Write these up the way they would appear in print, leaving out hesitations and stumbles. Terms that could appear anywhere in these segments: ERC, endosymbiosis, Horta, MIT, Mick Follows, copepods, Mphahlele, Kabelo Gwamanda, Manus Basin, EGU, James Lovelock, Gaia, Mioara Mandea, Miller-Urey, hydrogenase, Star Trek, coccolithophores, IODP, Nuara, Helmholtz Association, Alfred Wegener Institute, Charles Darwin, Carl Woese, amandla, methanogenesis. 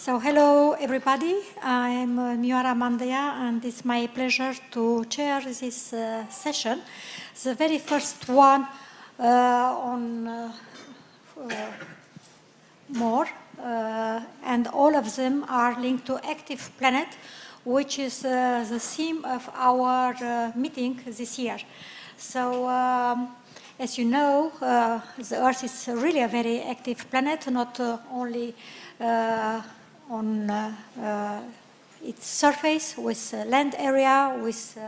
So hello, everybody. I'm Mioara Mandea, and it's my pleasure to chair this session. It's the very first one on more, and all of them are linked to active planet, which is the theme of our meeting this year. So as you know, the Earth is really a very active planet, not only on its surface, with land area, with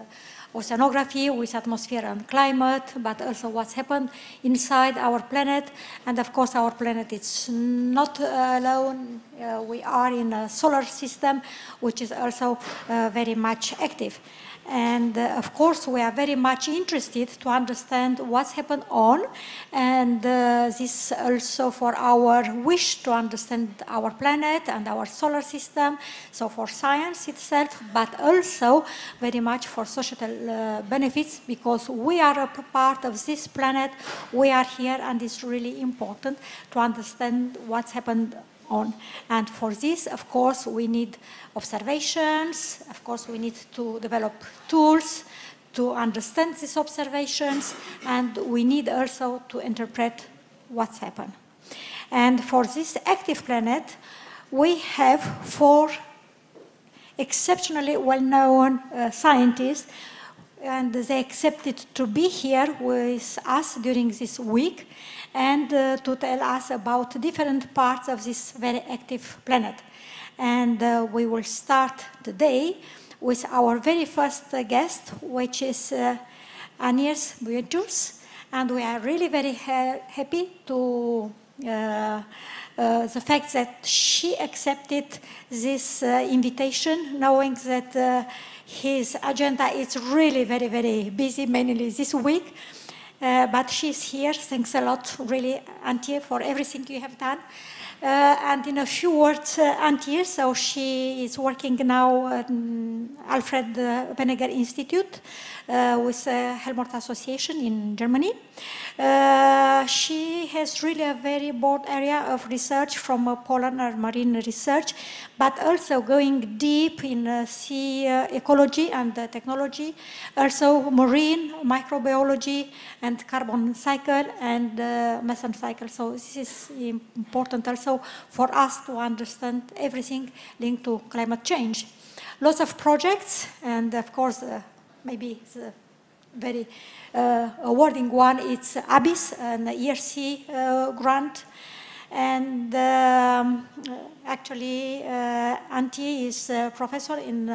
oceanography, with atmosphere and climate, but also what's happened inside our planet. And of course, our planet is not alone. We are in a solar system, which is also very much active. And of course, we are very much interested to understand what's happened on, and this also for our wish to understand our planet and our solar system, so for science itself, but also very much for societal benefits, because we are a part of this planet, we are here, and it's really important to understand what's happened on. And for this, of course, we need observations. Of course, we need to develop tools to understand these observations, and we need also to interpret what's happened. And for this active planet, we have four exceptionally well-known scientists, and they accepted to be here with us during this week and to tell us about different parts of this very active planet. And we will start today with our very first guest, which is Agnes Buetjens, and we are really very happy to the fact that she accepted this invitation, knowing that his agenda is really very, very busy, mainly this week. But she's here. Thanks a lot, really, Antje, for everything you have done. And in a few words, Antje, so she is working now at Alfred Wegener Institute with Helmholtz Association in Germany. She has really a very broad area of research, from polar and marine research, but also going deep in sea ecology and technology, also marine microbiology and carbon cycle and methane cycle. So this is important also for us to understand everything linked to climate change. Lots of projects, and of course, maybe the very awarding one, it's ABBIS, an ERC grant. And actually, Antje is a professor in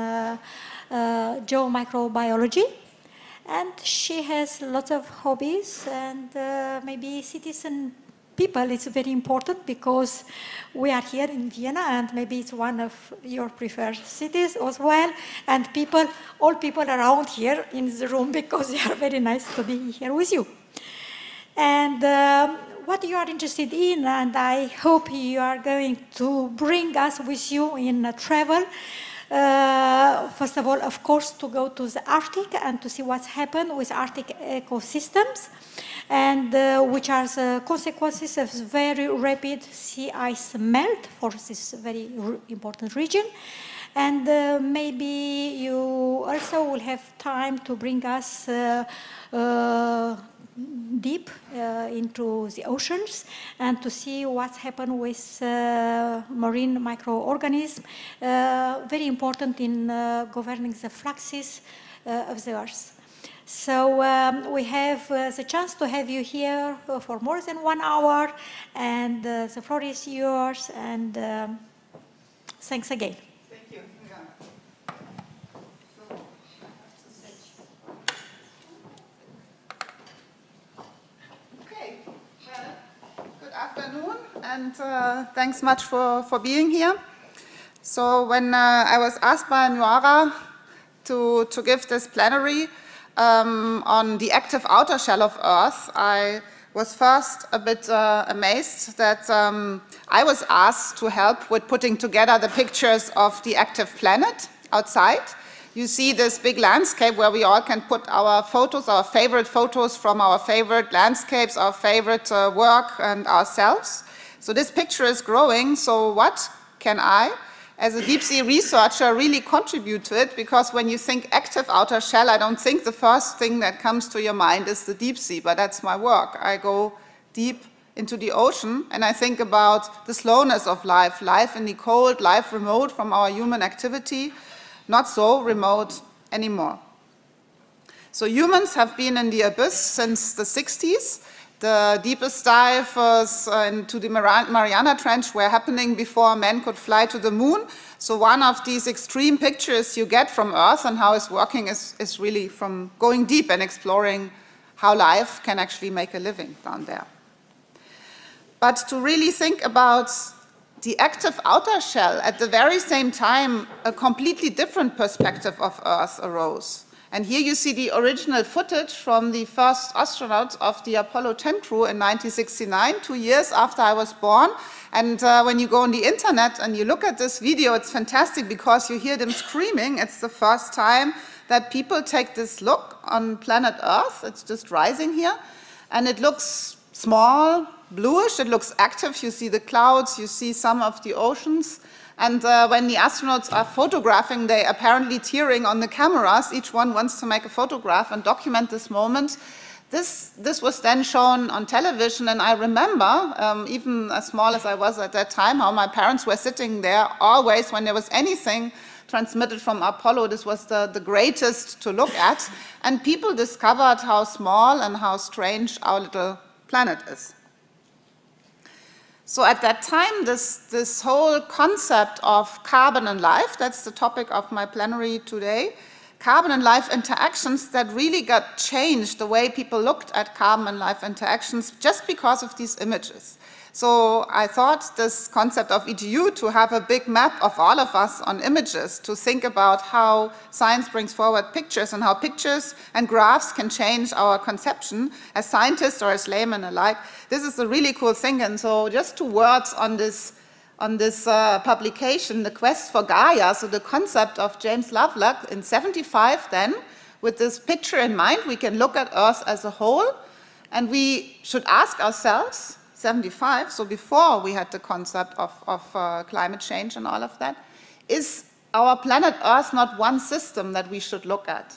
geomicrobiology, and she has lots of hobbies, and maybe citizen people is very important, because we are here in Vienna, and maybe it's one of your preferred cities as well, and people, all people around here in the room, because they are very nice to be here with you. And what you are interested in, and I hope you are going to bring us with you in travel. First of all, of course, to go to the Arctic and to see what's happened with Arctic ecosystems, and which are the consequences of very rapid sea ice melt for this very important region. And maybe you also will have time to bring us deep into the oceans and to see what's happened with marine microorganisms, very important in governing the fluxes of the Earth. So we have the chance to have you here for more than 1 hour, and the floor is yours, and thanks again. Afternoon, and thanks much for being here. So when I was asked by Nuara to give this plenary on the active outer shell of Earth, I was first a bit amazed that I was asked to help with putting together the pictures of the active planet outside. You see this big landscape where we all can put our photos, our favorite photos from our favorite landscapes, our favorite work, and ourselves. So this picture is growing, so what can I, as a deep sea researcher, really contribute to it? Because when you think active outer shell, I don't think the first thing that comes to your mind is the deep sea, but that's my work. I go deep into the ocean and I think about the slowness of life, life in the cold, life remote from our human activity, not so remote anymore. So humans have been in the abyss since the 60s. The deepest dive into the Mariana Trench were happening before man could fly to the moon. So one of these extreme pictures you get from Earth and how it's working is really from going deep and exploring how life can actually make a living down there. But to really think about the active outer shell, at the very same time, a completely different perspective of Earth arose. And here you see the original footage from the first astronaut of the Apollo 10 crew in 1969, 2 years after I was born. And when you go on the internet and you look at this video, it's fantastic because you hear them screaming. It's the first time that people take this look on planet Earth. It's just rising here. And it looks small, bluish. It looks active. You see the clouds. You see some of the oceans. And when the astronauts are photographing, they apparently tearing on the cameras. Each one wants to make a photograph and document this moment. This was then shown on television, and I remember, even as small as I was at that time, how my parents were sitting there always when there was anything transmitted from Apollo. This was the greatest to look at. And people discovered how small and how strange our little planet is. So at that time, this whole concept of carbon and life, that's the topic of my plenary today, carbon and life interactions, that really got changed the way people looked at carbon and life interactions just because of these images. So I thought this concept of EGU, to have a big map of all of us on images, to think about how science brings forward pictures and how pictures and graphs can change our conception as scientists or as laymen alike. This is a really cool thing. And so just 2 words on this publication, The Quest for Gaia, so the concept of James Lovelock in 75 then, with this picture in mind, we can look at Earth as a whole, and we should ask ourselves, 75, so before we had the concept of climate change and all of that, is our planet Earth not one system that we should look at?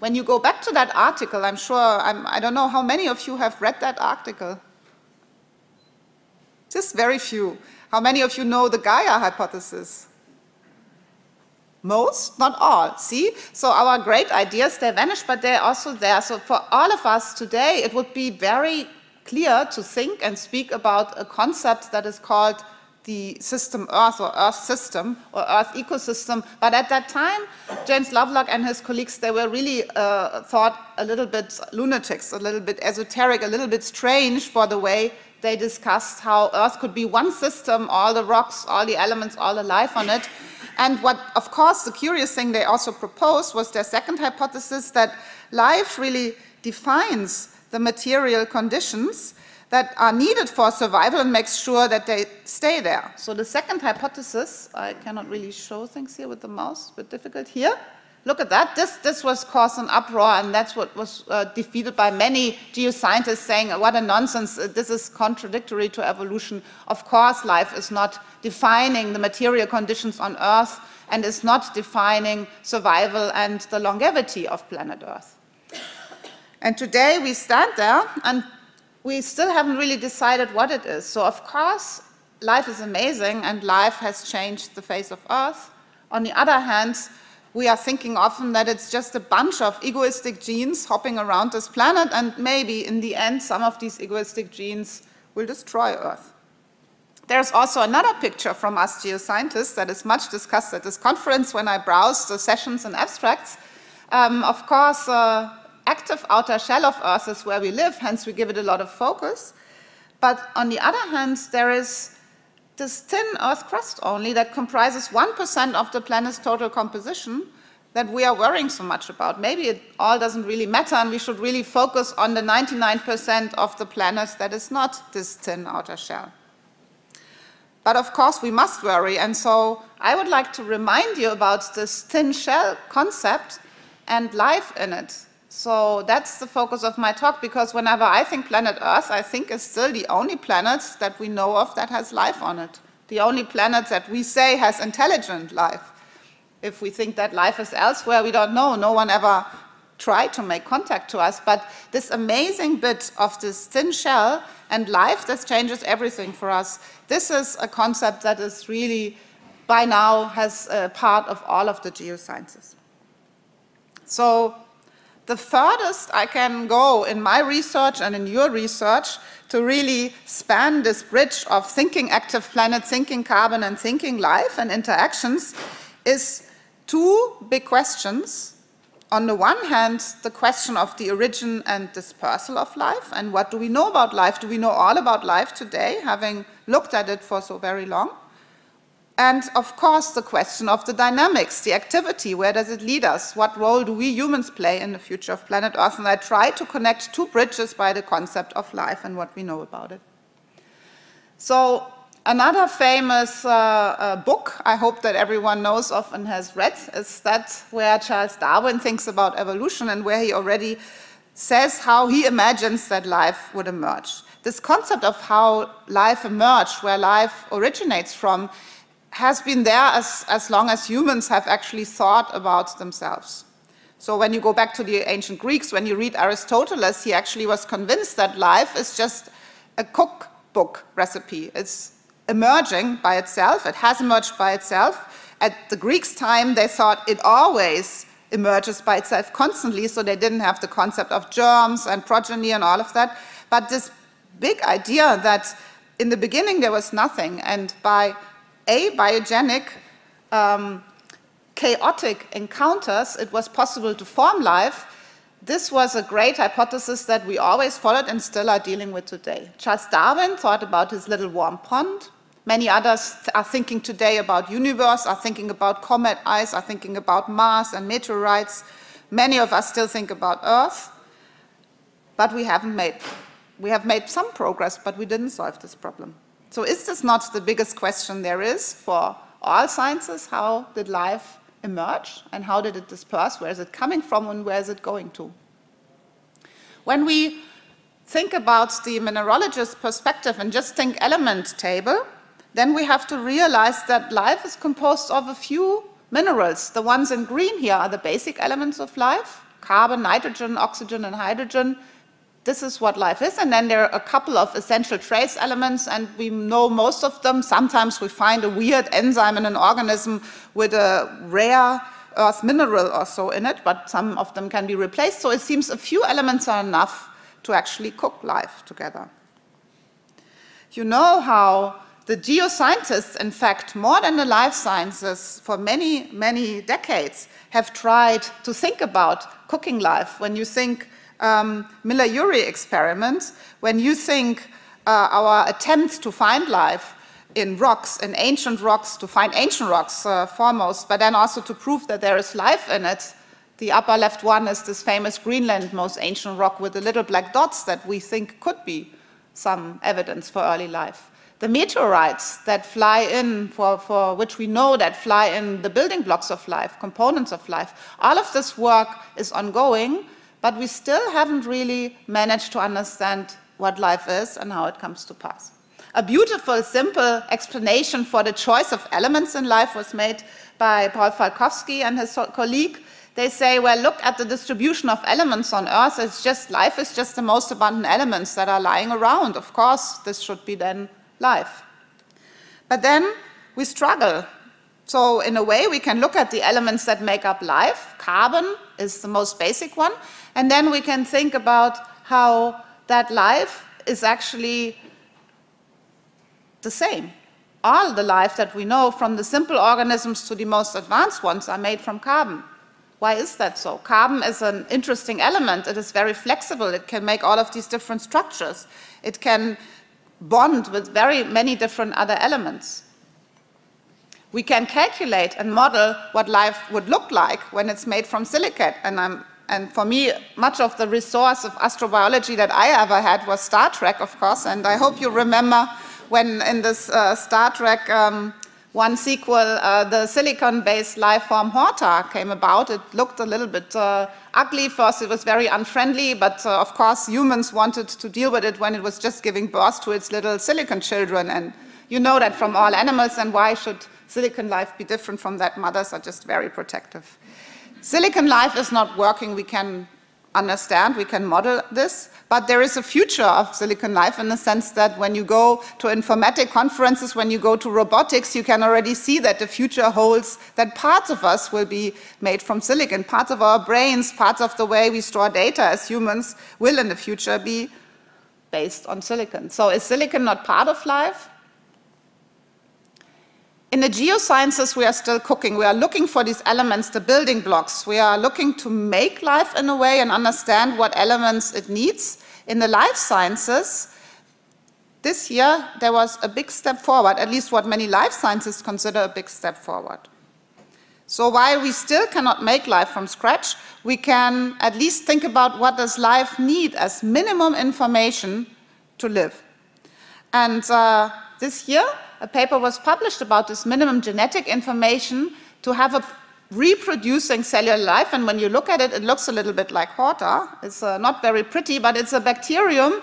When you go back to that article, I'm sure, I don't know how many of you have read that article. Just very few. How many of you know the Gaia hypothesis? Most, not all, see? So our great ideas, they vanish, but they're also there. So for all of us today, it would be very clear to think and speak about a concept that is called the system Earth, or Earth system, or Earth ecosystem. But at that time, James Lovelock and his colleagues, they were really thought a little bit lunatics, a little bit esoteric, a little bit strange for the way they discussed how Earth could be one system, all the rocks, all the elements, all the life on it. And what, of course, the curious thing they also proposed was their second hypothesis, that life really defines the material conditions that are needed for survival and makes sure that they stay there. So the second hypothesis, I cannot really show things here with the mouse, a bit difficult here. Look at that. This was caused an uproar, and that's what was defeated by many geoscientists saying, what a nonsense, this is contradictory to evolution. Of course, life is not defining the material conditions on Earth and is not defining survival and the longevity of planet Earth. And today we stand there and we still haven't really decided what it is. So of course, life is amazing and life has changed the face of Earth. On the other hand, we are thinking often that it's just a bunch of egoistic genes hopping around this planet, and maybe in the end some of these egoistic genes will destroy Earth. There's also another picture from us geoscientists that is much discussed at this conference when I browse the sessions and abstracts. Of course, active outer shell of Earth is where we live, hence we give it a lot of focus. But on the other hand, there is this thin Earth crust only that comprises 1% of the planet's total composition that we are worrying so much about. Maybe it all doesn't really matter, and we should really focus on the 99% of the planet that is not this thin outer shell. But of course, we must worry, and so I would like to remind you about this thin shell concept and life in it. So that's the focus of my talk, because whenever I think planet Earth, I think it's still the only planet that we know of that has life on it. the only planet that we say has intelligent life. If we think that life is elsewhere, we don't know. No one ever tried to make contact to us. But this amazing bit of this thin shell and life, this changes everything for us. This is a concept that is really, by now, has a part of all of the geosciences. So the furthest I can go in my research and in your research to really span this bridge of thinking active planet, thinking carbon, and thinking life and interactions is two big questions. On the one hand, the question of the origin and dispersal of life, and what do we know about life? Do we know all about life today, having looked at it for so very long? And, of course, the question of the dynamics, the activity, where does it lead us? What role do we humans play in the future of planet Earth? And I try to connect two bridges by the concept of life and what we know about it. So another famous book I hope that everyone knows of and has read is that where Charles Darwin thinks about evolution and where he already says how he imagines that life would emerge. This concept of how life emerged, where life originates from, has been there as long as humans have actually thought about themselves. So when you go back to the ancient Greeks, when you read Aristotle, he actually was convinced that life is just a cookbook recipe. It's emerging by itself. It has emerged by itself. At the Greeks' time, they thought it always emerges by itself constantly, so they didn't have the concept of germs and progeny and all of that. But this big idea that in the beginning there was nothing, and by abiogenic, chaotic encounters, it was possible to form life. This was a great hypothesis that we always followed and still are dealing with today. Charles Darwin thought about his little warm pond. Many others are thinking today about universe, are thinking about comet ice, are thinking about Mars and meteorites. Many of us still think about Earth, but we have made some progress, but we didn't solve this problem. So is this not the biggest question there is for all sciences? How did life emerge and how did it disperse? Where is it coming from and where is it going to? When we think about the mineralogist's perspective and just think element table, then we have to realize that life is composed of a few minerals. The ones in green here are the basic elements of life: carbon, nitrogen, oxygen, and hydrogen. This is what life is, and then there are a couple of essential trace elements, and we know most of them. Sometimes we find a weird enzyme in an organism with a rare earth mineral or so in it, but some of them can be replaced, so it seems a few elements are enough to actually cook life together. You know how the geoscientists, in fact, more than the life sciences, for many, many decades, have tried to think about cooking life. When you think Miller-Urey experiments, when you think our attempts to find life in rocks, in ancient rocks, to find ancient rocks foremost, but then also to prove that there is life in it. The upper left one is this famous Greenland, most ancient rock with the little black dots that we think could be some evidence for early life. The meteorites that fly in, for which we know that fly in the building blocks of life, components of life, all of this work is ongoing. But we still haven't really managed to understand what life is and how it comes to pass. A beautiful, simple explanation for the choice of elements in life was made by Paul Falkowski and his colleague. They say, well, look at the distribution of elements on Earth. It's just life is just the most abundant elements that are lying around. Of course, this should be then life. But then we struggle. So in a way, we can look at the elements that make up life. Carbon is the most basic one. And then we can think about how that life is actually the same. All the life that we know, from the simple organisms to the most advanced ones, are made from carbon. Why is that so? Carbon is an interesting element. It is very flexible. It can make all of these different structures. It can bond with very many different other elements. We can calculate and model what life would look like when it's made from silicate. And for me, much of the resource of astrobiology that I ever had was Star Trek, of course. And I hope you remember when in this Star Trek one sequel, the silicon-based life form Horta came about. It looked a little bit ugly. First, it was very unfriendly. But of course, humans wanted to deal with it when it was just giving birth to its little silicon children. And You know that from all animals, and why should silicon life be different from that? Mothers are just very protective. Silicon life is not working. We can understand, we can model this, but there is a future of silicon life in the sense that when you go to informatics conferences, when you go to robotics, you can already see that the future holds that parts of us will be made from silicon. Parts of our brains, parts of the way we store data as humans will in the future be based on silicon. So is silicon not part of life? In the geosciences, we are still cooking. We are looking for these elements, the building blocks. We are looking to make life in a way and understand what elements it needs. In the life sciences, this year, there was a big step forward, at least what many life sciences consider a big step forward. So while we still cannot make life from scratch, we can at least think about what does life need as minimum information to live. And this year, a paper was published about this minimum genetic information to have a reproducing cellular life, and when you look at it, it looks a little bit like Horta. It's not very pretty, but it's a bacterium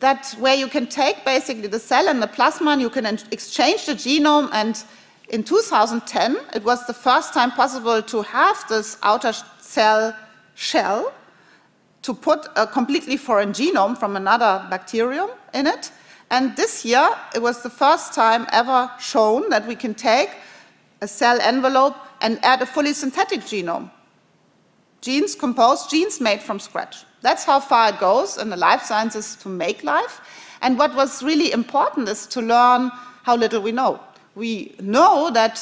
that where you can take basically the cell and the plasma, and you can exchange the genome, and in 2010, it was the first time possible to have this outer cell shell to put a completely foreign genome from another bacterium in it. And this year, it was the first time ever shown that we can take a cell envelope and add a fully synthetic genome. Genes composed, genes made from scratch. That's how far it goes in the life sciences to make life. And what was really important is to learn how little we know. We know that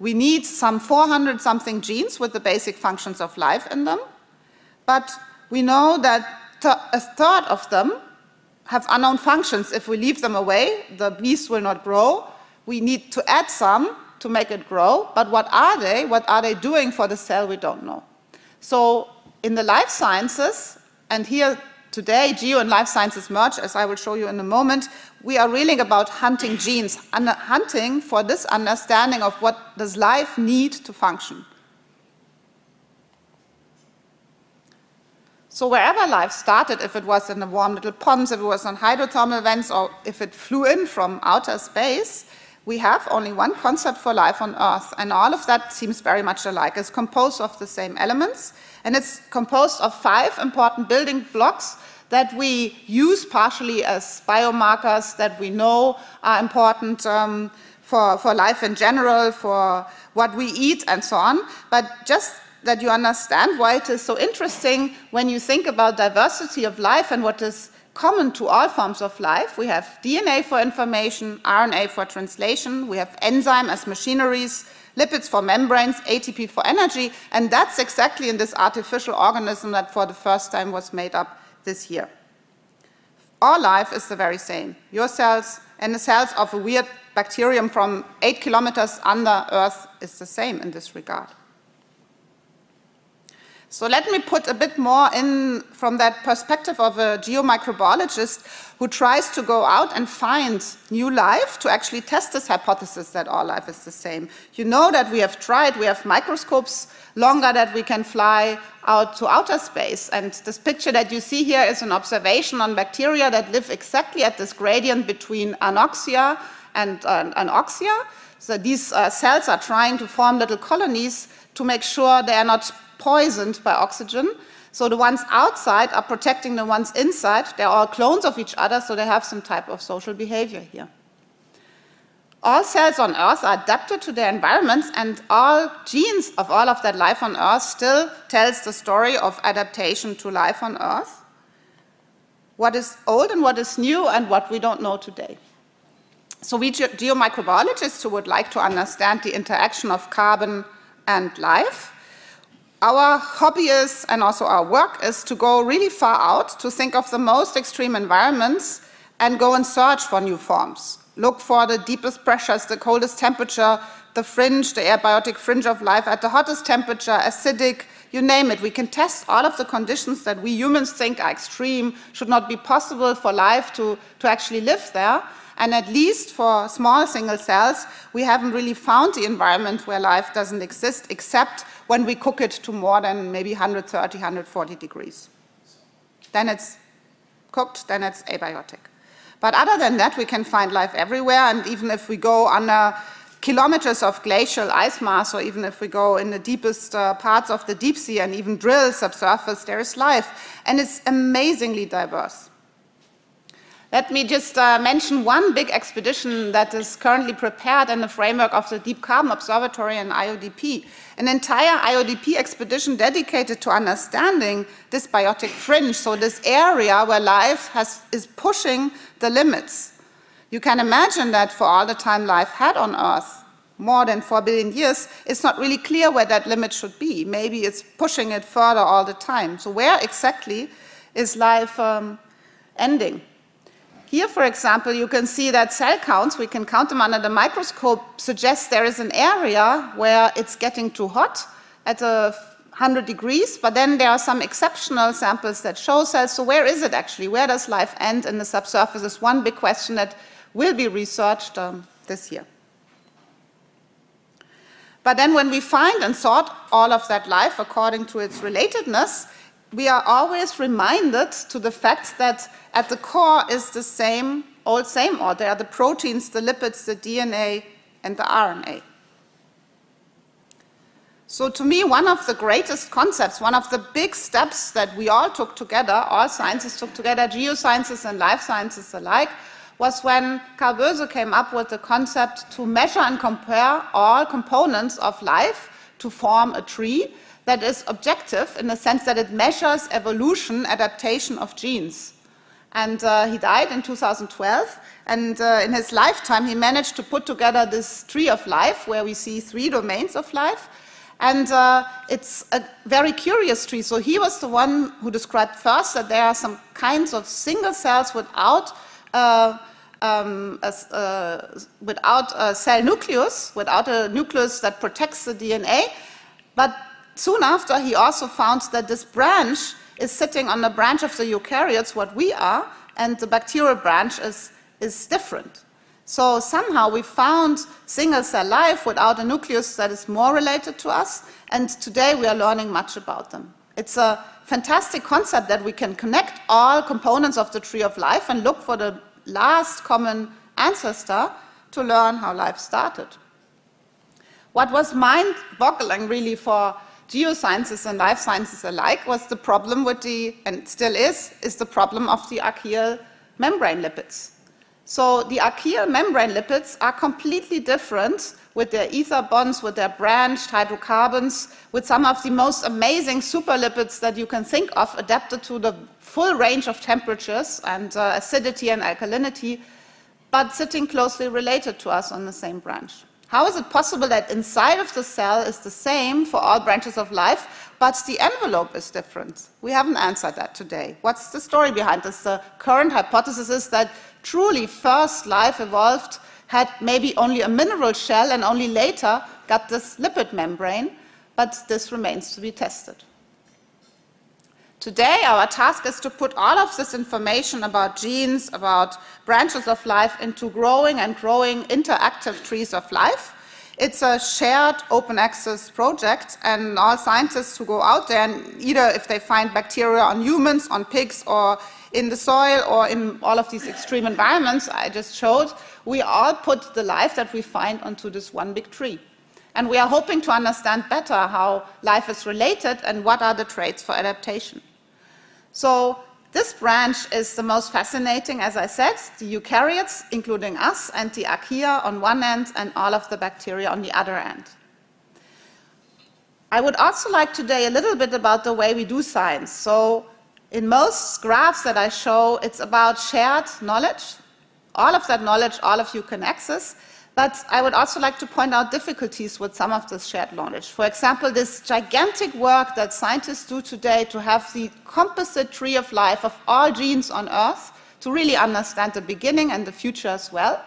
we need some 400-something genes with the basic functions of life in them, but we know that a third of them have unknown functions. If we leave them away, the beast will not grow. We need to add some to make it grow, but what are they? What are they doing for the cell? We don't know. So in the life sciences, and here today, geo and life sciences merge, as I will show you in a moment, we are really about hunting genes, hunting for this understanding of what does life need to function. So wherever life started, if it was in the warm little ponds, if it was on hydrothermal vents, or if it flew in from outer space, we have only one concept for life on Earth. And all of that seems very much alike. It's composed of the same elements, and it's composed of 5 important building blocks that we use partially as biomarkers that we know are important for life in general, for what we eat and so on. But just that you understand why it is so interesting when you think about diversity of life and what is common to all forms of life. We have DNA for information, RNA for translation, we have enzyme as machineries, lipids for membranes, ATP for energy, and that's exactly in this artificial organism that for the first time was made up this year. All life is the very same. Your cells and the cells of a weird bacterium from 8 kilometers under Earth is the same in this regard. So let me put a bit more in from that perspective of a geomicrobiologist who tries to go out and find new life to actually test this hypothesis that all life is the same. You know that we have tried, we have microscopes longer that we can fly out to outer space. And this picture that you see here is an observation on bacteria that live exactly at this gradient between anoxia and anoxia. So these cells are trying to form little colonies to make sure they are not poisoned by oxygen. So the ones outside are protecting the ones inside. They're all clones of each other, so they have some type of social behavior here. All cells on Earth are adapted to their environments, and all genes of all of that life on Earth still tells the story of adaptation to life on Earth. What is old and what is new and what we don't know today. So we geomicrobiologists who would like to understand the interaction of carbon and life, our hobby is, and also our work, is to go really far out, to think of the most extreme environments and go and search for new forms. Look for the deepest pressures, the coldest temperature, the fringe, the abiotic fringe of life at the hottest temperature, acidic, you name it. We can test all of the conditions that we humans think are extreme, should not be possible for life to actually live there. And at least for small single cells, we haven't really found the environment where life doesn't exist, except when we cook it to more than maybe 130, 140 degrees. Then it's cooked, then it's abiotic. But other than that, we can find life everywhere, and even if we go under kilometers of glacial ice mass, or even if we go in the deepest parts of the deep sea and even drill subsurface, there is life. And it's amazingly diverse. Let me just mention one big expedition that is currently prepared in the framework of the Deep Carbon Observatory and IODP. An entire IODP expedition dedicated to understanding this biotic fringe, so this area where life is pushing the limits. You can imagine that for all the time life had on Earth, more than 4 billion years, it's not really clear where that limit should be. Maybe it's pushing it further all the time. So where exactly is life ending? Here, for example, you can see that cell counts, we can count them under the microscope, suggest there is an area where it's getting too hot at 100 degrees, but then there are some exceptional samples that show cells. So where is it actually? Where does life end in the subsurface is one big question that will be researched this year. But then when we find and sort all of that life according to its relatedness, we are always reminded to the fact that at the core is the same order. They are the proteins, the lipids, the DNA, and the RNA. So to me, one of the greatest concepts, one of the big steps that we all took together, all sciences took together, geosciences and life sciences alike, was when Carl Woese came up with the concept to measure and compare all components of life to form a tree that is objective in the sense that it measures evolution, adaptation of genes. And he died in 2012, and in his lifetime he managed to put together this tree of life where we see 3 domains of life, and it's a very curious tree. So he was the one who described first that there are some kinds of single cells without a cell nucleus, without a nucleus that protects the DNA, but soon after, he also found that this branch is sitting on the branch of the eukaryotes, what we are, and the bacterial branch is different. So somehow we found single-cell life without a nucleus that is more related to us, and today we are learning much about them. It's a fantastic concept that we can connect all components of the tree of life and look for the last common ancestor to learn how life started. What was mind-boggling really for geosciences and life sciences alike was the problem with the, and still is the problem of the archaeal membrane lipids. So the archaeal membrane lipids are completely different with their ether bonds, with their branched hydrocarbons, with some of the most amazing superlipids that you can think of, adapted to the full range of temperatures and acidity and alkalinity, but sitting closely related to us on the same branch. How is it possible that inside of the cell is the same for all branches of life, but the envelope is different? We haven't answered that today. What's the story behind this? The current hypothesis is that truly first life evolved, had maybe only a mineral shell and only later got this lipid membrane, but this remains to be tested. Today, our task is to put all of this information about genes, about branches of life into growing and growing interactive trees of life. It's a shared open access project, and all scientists who go out there, and either if they find bacteria on humans, on pigs, or in the soil, or in all of these extreme environments I just showed, we all put the life that we find onto this one big tree. And we are hoping to understand better how life is related and what are the traits for adaptation. So this branch is the most fascinating, as I said, the eukaryotes, including us, and the archaea on one end and all of the bacteria on the other end. I would also like today a little bit about the way we do science. So in most graphs that I show, it's about shared knowledge. All of that knowledge, all of you can access. But I would also like to point out difficulties with some of this shared knowledge. For example, this gigantic work that scientists do today to have the composite tree of life of all genes on Earth, to really understand the beginning and the future as well,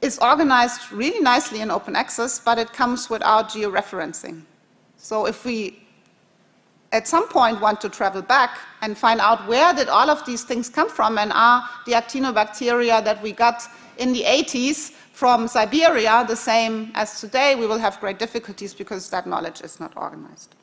is organized really nicely in open access, but it comes without georeferencing. So if we at some point want to travel back and find out where did all of these things come from, and are the actinobacteria that we got in the 80s from Siberia the same as today, we will have great difficulties because that knowledge is not organized.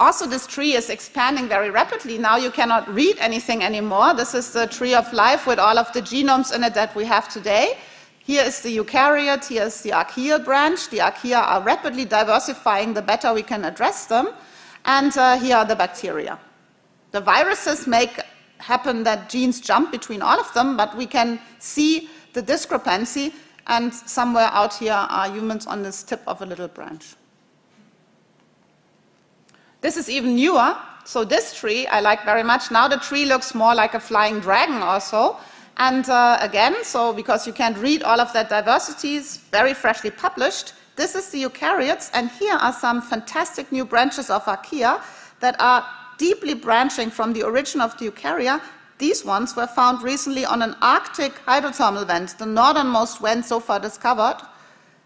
Also, this tree is expanding very rapidly. Now you cannot read anything anymore. This is the tree of life with all of the genomes in it that we have today. Here is the eukaryote, here is the archaea branch. The archaea are rapidly diversifying the better we can address them. And here are the bacteria. The viruses make happen that genes jump between all of them, but we can see the discrepancy, and somewhere out here are humans on this tip of a little branch. This is even newer, so this tree I like very much. Now the tree looks more like a flying dragon or so, and again, so because you can't read all of that diversity, it's very freshly published. This is the eukaryotes, and here are some fantastic new branches of archaea that are deeply branching from the origin of the eukarya. These ones were found recently on an Arctic hydrothermal vent. The northernmost vent so far discovered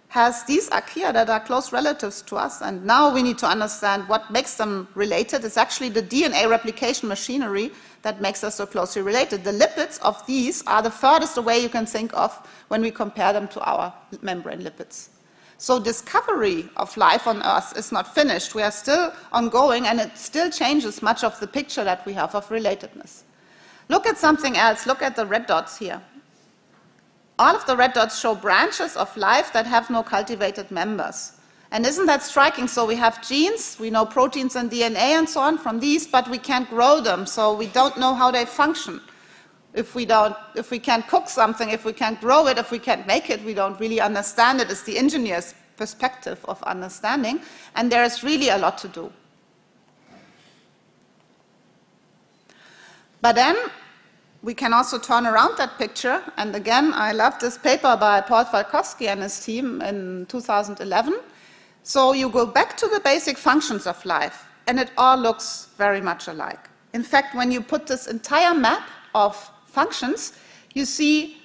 has these archaea that are close relatives to us, and now we need to understand what makes them related. It's actually the DNA replication machinery that makes us so closely related. The lipids of these are the furthest away you can think of when we compare them to our membrane lipids. So discovery of life on Earth is not finished. We are still ongoing, and it still changes much of the picture that we have of relatedness. Look at something else. Look at the red dots here. All of the red dots show branches of life that have no cultivated members. And isn't that striking? So we have genes, we know proteins and DNA and so on from these, but we can't grow them, so we don't know how they function. If we can't cook something, if we can't grow it, if we can't make it, we don't really understand it. It's the engineer's perspective of understanding, and there is really a lot to do. But then we can also turn around that picture, and again, I love this paper by Paul Falkowski and his team in 2011. So you go back to the basic functions of life, and it all looks very much alike. In fact, when you put this entire map of functions, you see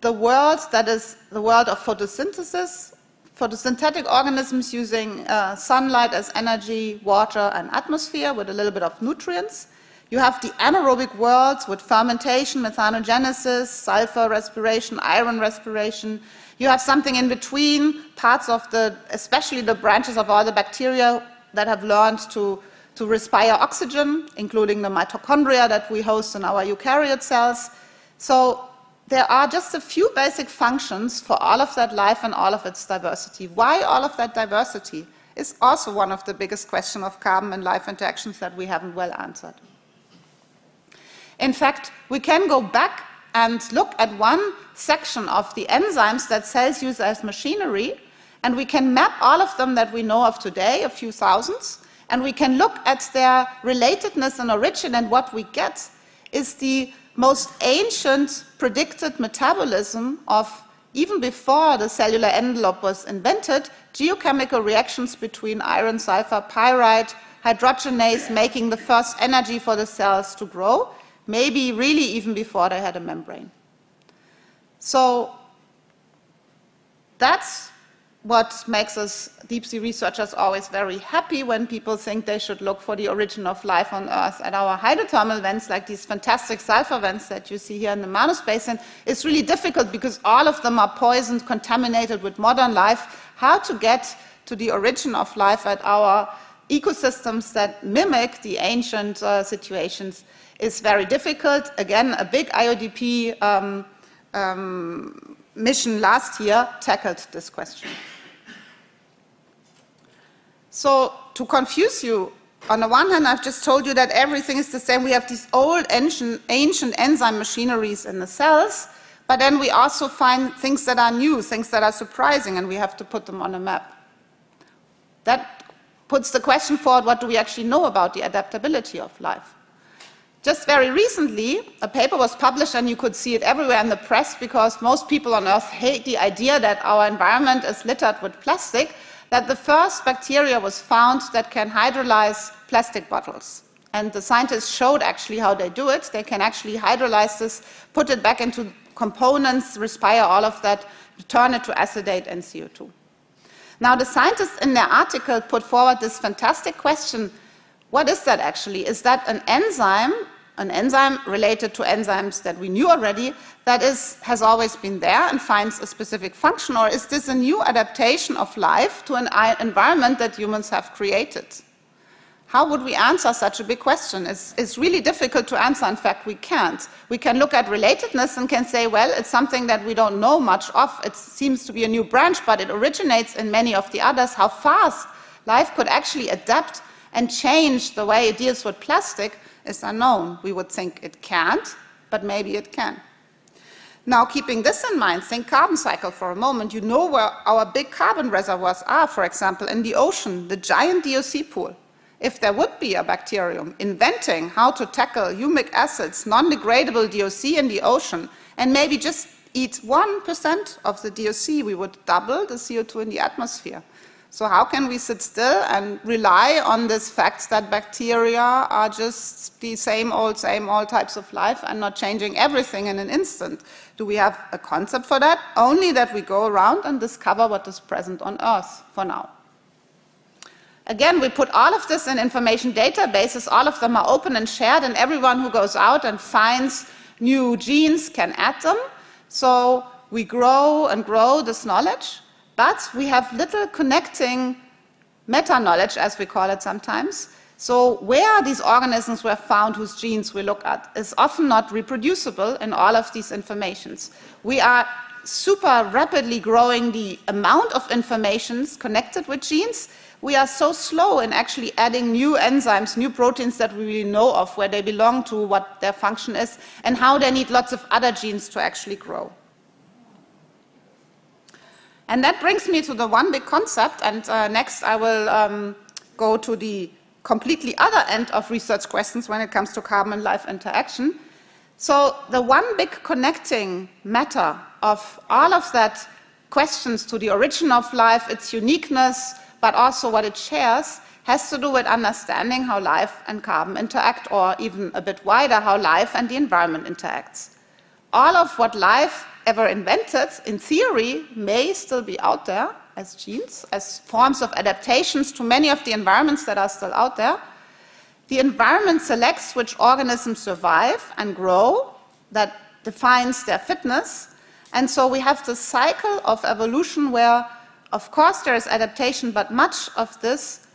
the world that is the world of photosynthesis, photosynthetic organisms using sunlight as energy, water and atmosphere with a little bit of nutrients. You have the anaerobic worlds with fermentation, methanogenesis, sulfur respiration, iron respiration. You have something in between, parts of the, especially the branches of all the bacteria that have learned to respire oxygen, including the mitochondria that we host in our eukaryote cells. So there are just a few basic functions for all of that life and all of its diversity. Why all of that diversity is also one of the biggest questions of carbon and life interactions that we haven't well answered. In fact, we can go back and look at one section of the enzymes that cells use as machinery, and we can map all of them that we know of today, a few thousands, and we can look at their relatedness and origin, and what we get is the most ancient predicted metabolism of, even before the cellular envelope was invented, geochemical reactions between iron, sulfur, pyrite, hydrogenase, making the first energy for the cells to grow, maybe really even before they had a membrane. So that's what makes us deep sea researchers always very happy when people think they should look for the origin of life on Earth at our hydrothermal vents, like these fantastic sulfur vents that you see here in the Manus Basin. It's really difficult because all of them are poisoned, contaminated with modern life. How to get to the origin of life at our ecosystems that mimic the ancient situations is very difficult. Again, a big IODP mission last year tackled this question. So, to confuse you, on the one hand, I've just told you that everything is the same. We have these old ancient enzyme machineries in the cells, but then we also find things that are new, things that are surprising, and we have to put them on a map. That puts the question forward, what do we actually know about the adaptability of life? Just very recently, a paper was published, and you could see it everywhere in the press because most people on Earth hate the idea that our environment is littered with plastic, that the first bacteria was found that can hydrolyze plastic bottles. And the scientists showed actually how they do it. They can actually hydrolyze this, put it back into components, respire all of that, turn it to acetate and CO2. Now, the scientists in their article put forward this fantastic question, what is that actually? Is that an enzyme related to enzymes that we knew already, that has always been there and finds a specific function, or is this a new adaptation of life to an environment that humans have created? How would we answer such a big question? It's really difficult to answer. In fact, we can't. We can look at relatedness and can say, well, it's something that we don't know much of. It seems to be a new branch, but it originates in many of the others. How fast life could actually adapt and change the way it deals with plastic is unknown. We would think it can't, but maybe it can. Now, keeping this in mind, think carbon cycle for a moment. You know where our big carbon reservoirs are, for example, in the ocean, the giant DOC pool. If there would be a bacterium inventing how to tackle humic acids, non-degradable DOC in the ocean, and maybe just eat 1% of the DOC, we would double the CO2 in the atmosphere. So how can we sit still and rely on this fact that bacteria are just the same old types of life and not changing everything in an instant? Do we have a concept for that? Only that we go around and discover what is present on Earth for now. Again, we put all of this in information databases. All of them are open and shared, and everyone who goes out and finds new genes can add them. So we grow and grow this knowledge, but we have little connecting meta-knowledge, as we call it sometimes. So where these organisms were found, whose genes we look at, is often not reproducible in all of these informations. We are super rapidly growing the amount of informations connected with genes. We are so slow in actually adding new enzymes, new proteins that we really know of, where they belong to, what their function is, and how they need lots of other genes to actually grow. And that brings me to the one big concept, and next I will go to the completely other end of research questions when it comes to carbon and life interaction. So the one big connecting matter of all of that questions to the origin of life, its uniqueness, but also what it shares, has to do with understanding how life and carbon interact, or even a bit wider, how life and the environment interacts. All of what life ever invented, in theory, may still be out there as genes, as forms of adaptations to many of the environments that are still out there. The environment selects which organisms survive and grow, that defines their fitness, and so we have this cycle of evolution where, of course, there is adaptation, but much of this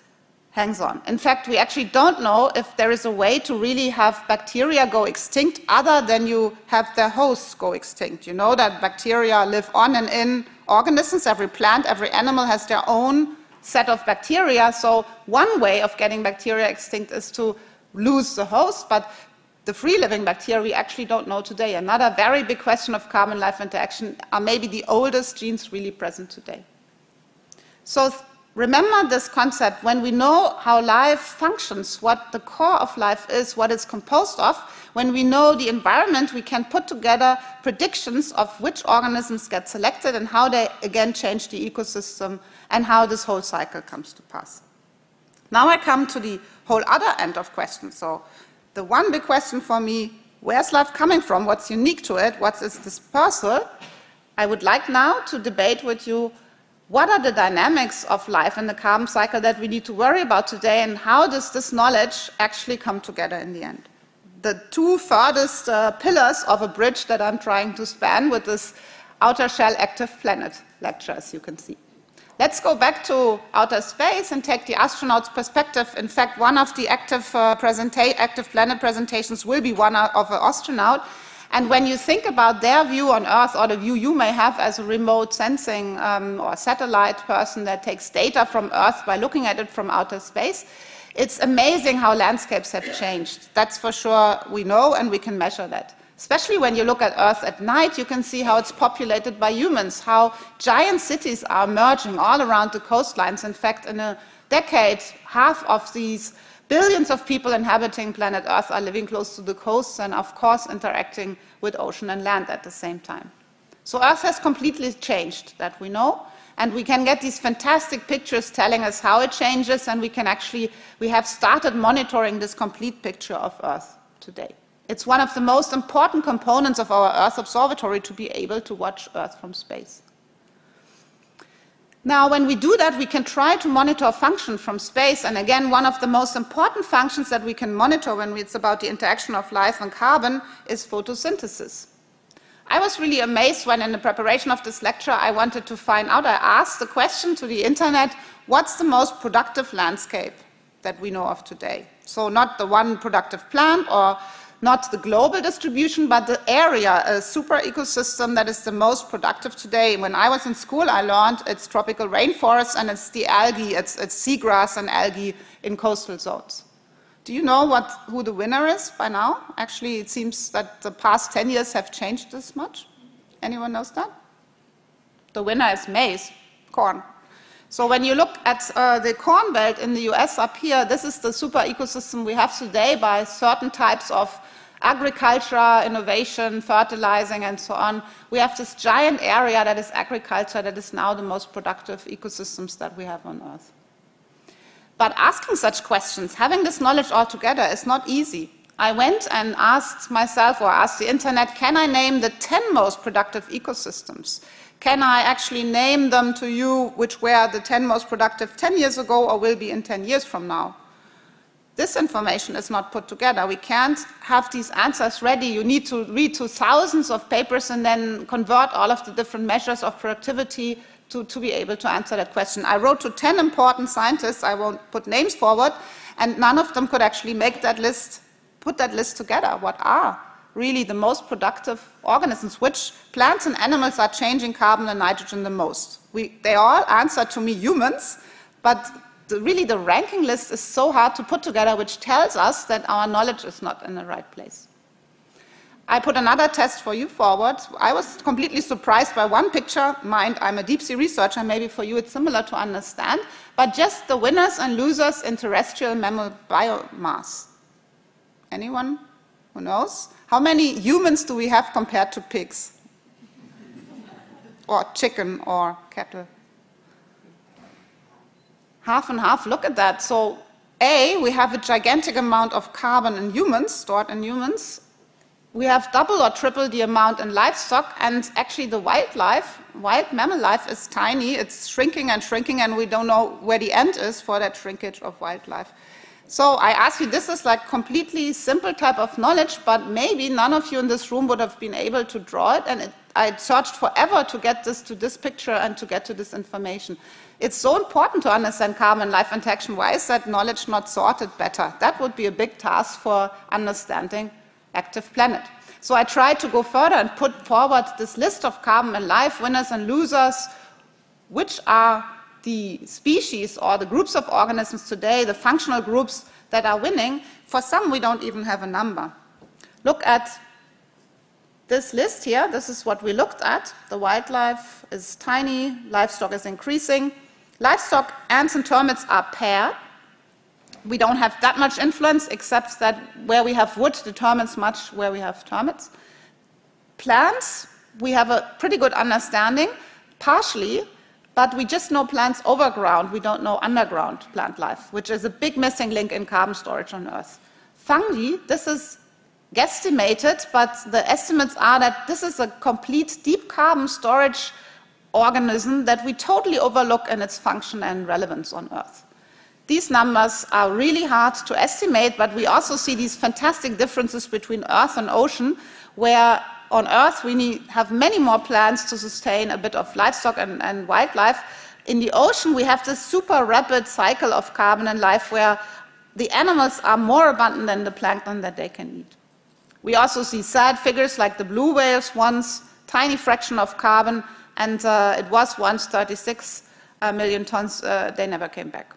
hangs on. In fact, we actually don't know if there is a way to really have bacteria go extinct other than you have their hosts go extinct. You know that bacteria live on and in organisms. Every plant, every animal has their own set of bacteria. So one way of getting bacteria extinct is to lose the host, but the free-living bacteria we actually don't know today. Another very big question of carbon life interaction: are maybe the oldest genes really present today? So remember this concept. When we know how life functions, what the core of life is, what it's composed of, when we know the environment, we can put together predictions of which organisms get selected and how they again change the ecosystem and how this whole cycle comes to pass. Now I come to the whole other end of questions. So the one big question for me: where's life coming from? What's unique to it? What's its dispersal? I would like now to debate with you what are the dynamics of life in the carbon cycle that we need to worry about today, and how does this knowledge actually come together in the end? The two furthest pillars of a bridge that I'm trying to span with this outer shell active planet lecture, as you can see. Let's go back to outer space and take the astronaut's perspective. In fact, one of the active planet presentations will be one of an astronaut. And when you think about their view on Earth, or the view you may have as a remote sensing or satellite person that takes data from Earth by looking at it from outer space, it's amazing how landscapes have changed. That's for sure, we know, and we can measure that. Especially when you look at Earth at night, you can see how it's populated by humans, how giant cities are emerging all around the coastlines. In fact, in a decade, half of these billions of people inhabiting planet Earth are living close to the coasts and, of course, interacting with ocean and land at the same time. So Earth has completely changed, that we know, and we can get these fantastic pictures telling us how it changes, and we have started monitoring this complete picture of Earth today. It's one of the most important components of our Earth observatory, to be able to watch Earth from space. Now, when we do that, we can try to monitor function from space. And again, one of the most important functions that we can monitor when it's about the interaction of life and carbon is photosynthesis. I was really amazed when, in the preparation of this lecture, I wanted to find out. I asked the question to the internet, what's the most productive landscape that we know of today. So not the one productive plant or not the global distribution, but the area, a super ecosystem that is the most productive today. When I was in school, I learned it's tropical rainforests and it's the algae, it's seagrass and algae in coastal zones. Do you know who the winner is by now? Actually, it seems that the past 10 years have changed this much. Anyone knows that? The winner is maize, corn. So when you look at the Corn Belt in the US up here, this is the super ecosystem we have today by certain types of agriculture, innovation, fertilizing, and so on. We have this giant area that is agriculture that is now the most productive ecosystems that we have on Earth. But asking such questions, having this knowledge all together, is not easy. I went and asked myself, or asked the internet, can I name the 10 most productive ecosystems? Can I actually name them to you, which were the 10 most productive 10 years ago or will be in 10 years from now? This information is not put together. We can't have these answers ready. You need to read through thousands of papers and then convert all of the different measures of productivity to be able to answer that question. I wrote to 10 important scientists, I won't put names forward, and none of them could actually make that list, put that list together. What are really the most productive organisms? Which plants and animals are changing carbon and nitrogen the most? They all answer to me humans, but really the ranking list is so hard to put together, which tells us that our knowledge is not in the right place. I put another test for you forward. I was completely surprised by one picture. Mind, I'm a deep sea researcher, maybe for you it's similar to understand, but just the winners and losers in terrestrial mammal biomass. Anyone who knows? How many humans do we have compared to pigs? Or chicken or cattle? Half and half, look at that. So A, we have a gigantic amount of carbon in humans, stored in humans. We have double or triple the amount in livestock, and actually the wildlife, wild mammal life is tiny. It's shrinking and shrinking, and we don't know where the end is for that shrinkage of wildlife. So I ask you, this is like completely simple type of knowledge, but maybe none of you in this room would have been able to draw it, and I searched forever to get this to this picture and to get to this information. It's so important to understand carbon and life interaction. Why is that knowledge not sorted better? That would be a big task for understanding active planet. So I tried to go further and put forward this list of carbon and life winners and losers, which are the species or the groups of organisms today, the functional groups that are winning. For some, we don't even have a number. Look at this list here. This is what we looked at. The wildlife is tiny. Livestock is increasing. Livestock, ants and termites are paired. We don't have that much influence, except that where we have wood determines much where we have termites. Plants, we have a pretty good understanding, partially. But we just know plants overground, we don't know underground plant life, which is a big missing link in carbon storage on Earth. Fungi, this is guesstimated, but the estimates are that this is a complete deep carbon storage organism that we totally overlook in its function and relevance on Earth. These numbers are really hard to estimate, but we also see these fantastic differences between Earth and ocean, where on Earth, we have many more plants to sustain a bit of livestock and wildlife. In the ocean, we have this super rapid cycle of carbon and life where the animals are more abundant than the plankton that they can eat. We also see sad figures like the blue whale swans, tiny fraction of carbon, and it was once 36 million tons. They never came back.